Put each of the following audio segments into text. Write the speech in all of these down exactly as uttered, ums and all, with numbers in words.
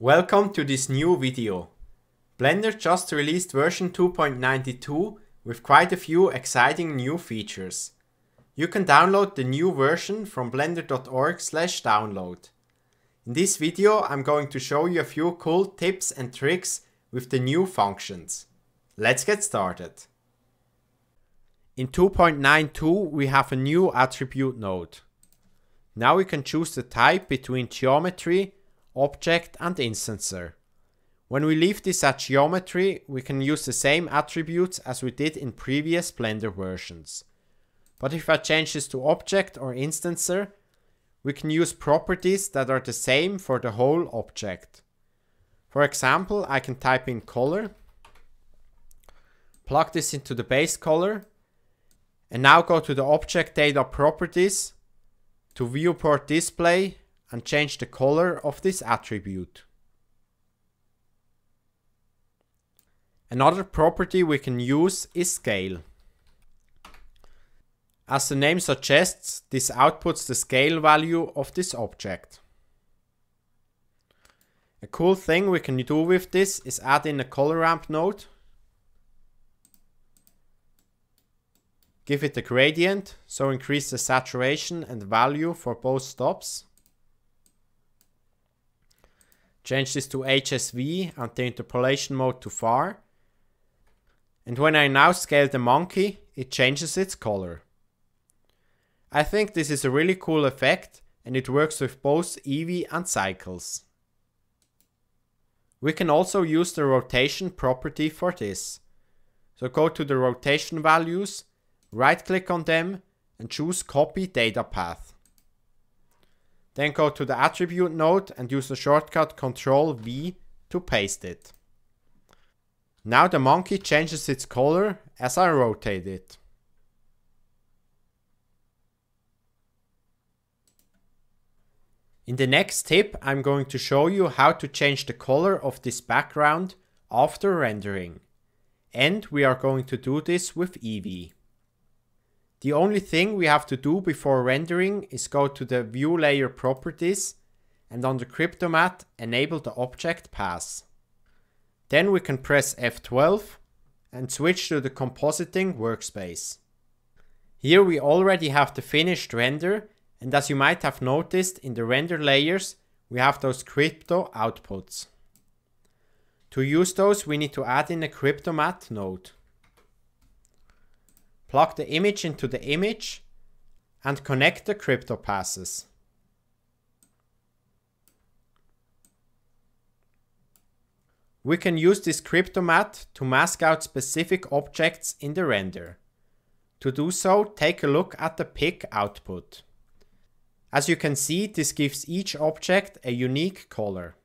Welcome to this new video. Blender just released version two point ninety-two with quite a few exciting new features. You can download the new version from blender dot org slash download. In this video I'm going to show you a few cool tips and tricks with the new functions. Let's get started. In two point ninety-two we have a new attribute node. Now we can choose the type between geometry, object and instancer. When we leave this at geometry, we can use the same attributes as we did in previous Blender versions. But if I change this to object or instancer, we can use properties that are the same for the whole object. For example, I can type in color, plug this into the base color, and now go to the object data properties to viewport display and change the color of this attribute. Another property we can use is scale. As the name suggests, this outputs the scale value of this object. A cool thing we can do with this is add in a color ramp node, give it a gradient, so increase the saturation and value for both stops. Change this to H S V and the interpolation mode to far. And when I now scale the monkey, it changes its color. I think this is a really cool effect and it works with both Eevee and Cycles. We can also use the rotation property for this. So go to the rotation values, right click on them and choose copy data path. Then go to the attribute node and use the shortcut control V to paste it. Now the monkey changes its color as I rotate it. In the next tip, I'm going to show you how to change the color of this background after rendering. And we are going to do this with Eevee. The only thing we have to do before rendering is go to the View Layer Properties and on the Cryptomatte enable the Object Pass. Then we can press F twelve and switch to the Compositing workspace. Here we already have the finished render. And as you might have noticed, in the render layers, we have those crypto outputs. To use those, we need to add in a Cryptomatte node. Plug the image into the image and connect the crypto passes. We can use this Cryptomatte to mask out specific objects in the render. To do so, take a look at the pick output. As you can see, this gives each object a unique color.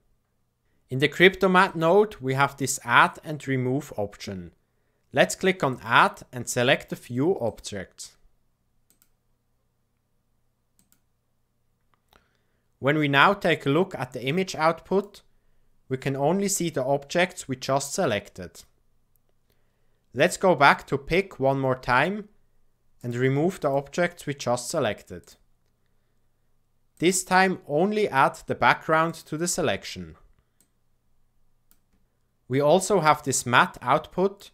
In the Cryptomatte node, we have this Add and Remove option. Let's click on Add and select a few objects. When we now take a look at the image output, we can only see the objects we just selected. Let's go back to Pick one more time and remove the objects we just selected. This time only add the background to the selection. We also have this matte output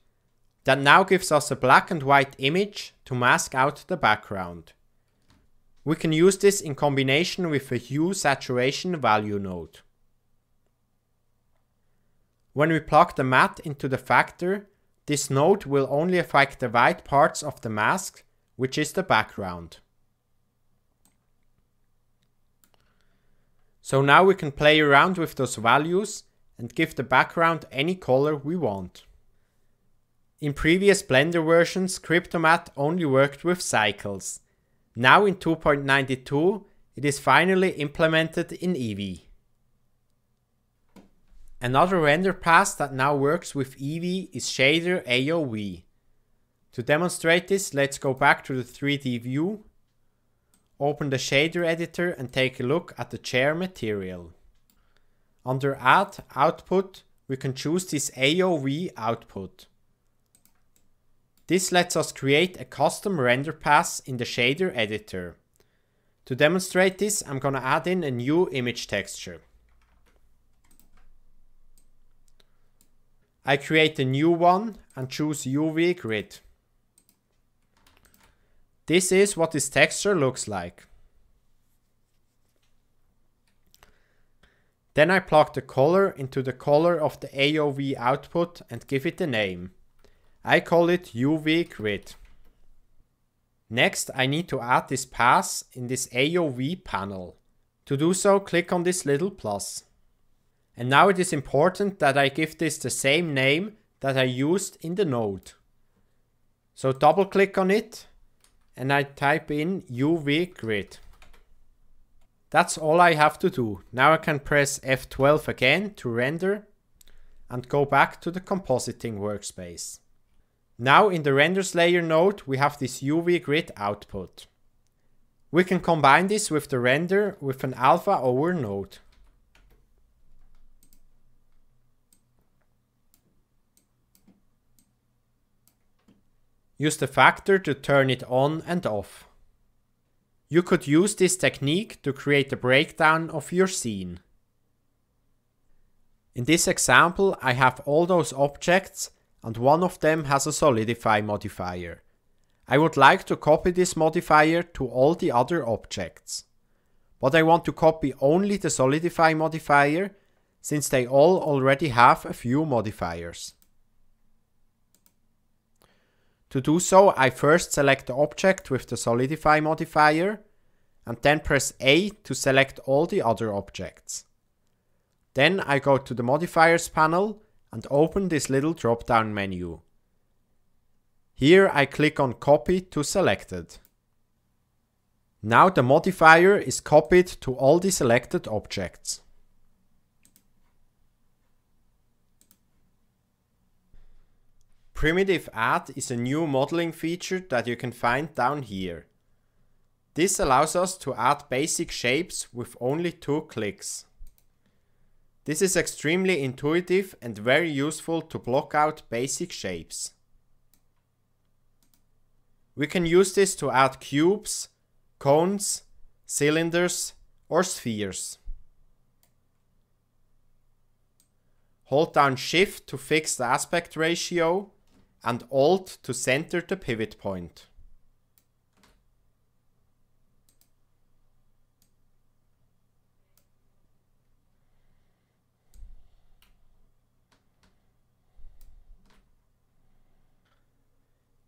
that now gives us a black and white image to mask out the background. We can use this in combination with a hue saturation value node. When we plug the matte into the factor, this node will only affect the white parts of the mask, which is the background. So now we can play around with those values and give the background any color we want. In previous Blender versions, Cryptomatte only worked with Cycles. Now in two point ninety-two, it is finally implemented in Eevee. Another render pass that now works with Eevee is Shader A O V. To demonstrate this, let's go back to the three D view. Open the shader editor and take a look at the chair material. Under Add Output, we can choose this A O V output. This lets us create a custom render pass in the shader editor. To demonstrate this, I'm gonna add in a new image texture. I create a new one and choose U V grid. This is what this texture looks like. Then I plug the color into the color of the A O V output and give it a name. I call it U V grid. Next, I need to add this pass in this A O V panel. To do so, click on this little plus. And now it is important that I give this the same name that I used in the node. So double click on it and I type in U V grid. That's all I have to do. Now I can press F twelve again to render and go back to the compositing workspace. Now in the renders layer node we have this U V grid output. We can combine this with the render with an alpha over node. Use the factor to turn it on and off. You could use this technique to create a breakdown of your scene. In this example, I have all those objects and one of them has a solidify modifier. I would like to copy this modifier to all the other objects. But I want to copy only the solidify modifier since they all already have a few modifiers. To do so, I first select the object with the solidify modifier and then press A to select all the other objects. Then I go to the modifiers panel and open this little drop-down menu. Here I click on copy to selected. Now the modifier is copied to all the selected objects. Primitive Add is a new modeling feature that you can find down here. This allows us to add basic shapes with only two clicks. This is extremely intuitive and very useful to block out basic shapes. We can use this to add cubes, cones, cylinders or spheres. Hold down Shift to fix the aspect ratio and Alt to center the pivot point.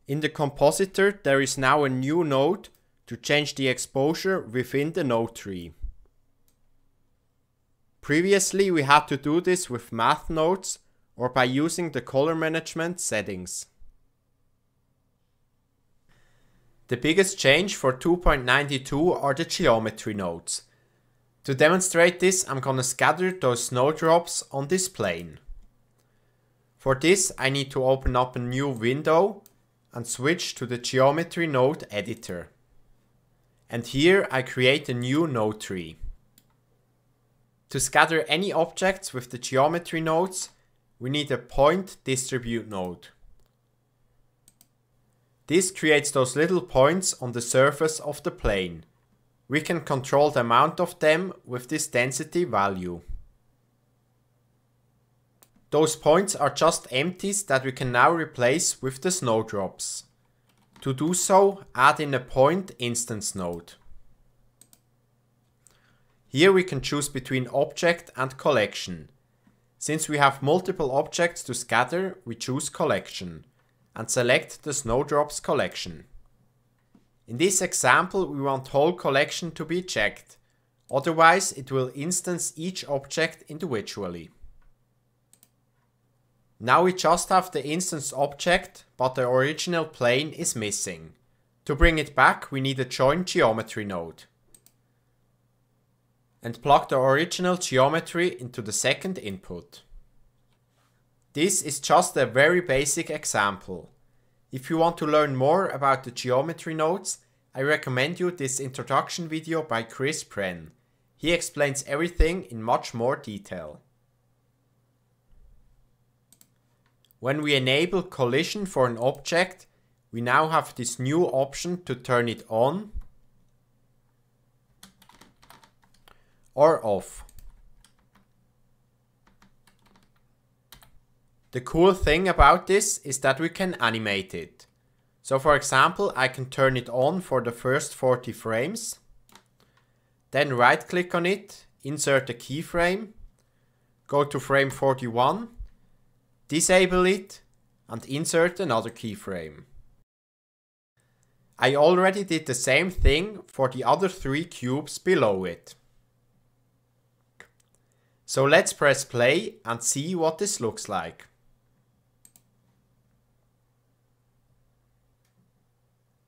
In the compositor, there is now a new node to change the exposure within the node tree. Previously, we had to do this with math nodes or by using the color management settings. The biggest change for two point nine two are the geometry nodes. To demonstrate this, I'm gonna scatter those snowdrops on this plane. For this, I need to open up a new window and switch to the geometry node editor. And here I create a new node tree. To scatter any objects with the geometry nodes, we need a point distribute node. This creates those little points on the surface of the plane. We can control the amount of them with this density value. Those points are just empties that we can now replace with the snowdrops. To do so, add in a point instance node. Here we can choose between object and collection. Since we have multiple objects to scatter, we choose collection and select the snowdrops collection. In this example, we want whole collection to be checked. Otherwise, it will instance each object individually. Now we just have the instance object, but the original plane is missing. To bring it back, we need a join geometry node. And plug the original geometry into the second input. This is just a very basic example. If you want to learn more about the geometry nodes, I recommend you this introduction video by Chris Prenn. He explains everything in much more detail. When we enable collision for an object, we now have this new option to turn it on or off. The cool thing about this is that we can animate it. So for example, I can turn it on for the first forty frames, then right click on it, insert a keyframe, go to frame forty-one, disable it and insert another keyframe. I already did the same thing for the other three cubes below it. So let's press play and see what this looks like.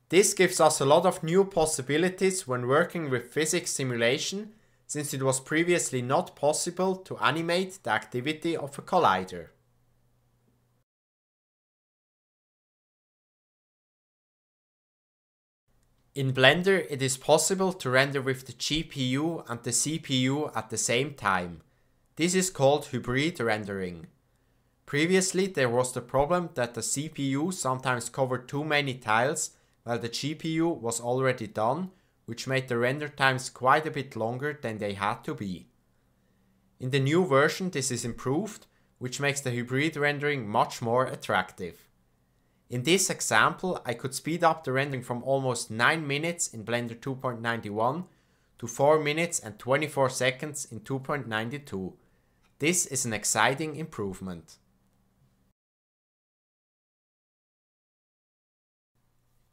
This gives us a lot of new possibilities when working with physics simulation, since it was previously not possible to animate the activity of a collider. In Blender, it is possible to render with the G P U and the C P U at the same time. This is called hybrid rendering. Previously, there was the problem that the C P U sometimes covered too many tiles while the G P U was already done, which made the render times quite a bit longer than they had to be. In the new version, this is improved, which makes the hybrid rendering much more attractive. In this example, I could speed up the rendering from almost nine minutes in Blender two point nine one to four minutes and twenty-four seconds in two point nine two. This is an exciting improvement.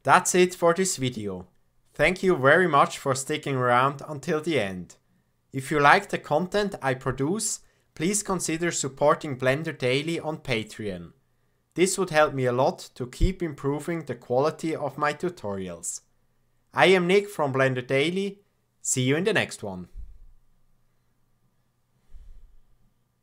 That's it for this video. Thank you very much for sticking around until the end. If you like the content I produce, please consider supporting Blender Daily on Patreon. This would help me a lot to keep improving the quality of my tutorials. I am Nick from Blender Daily. See you in the next one.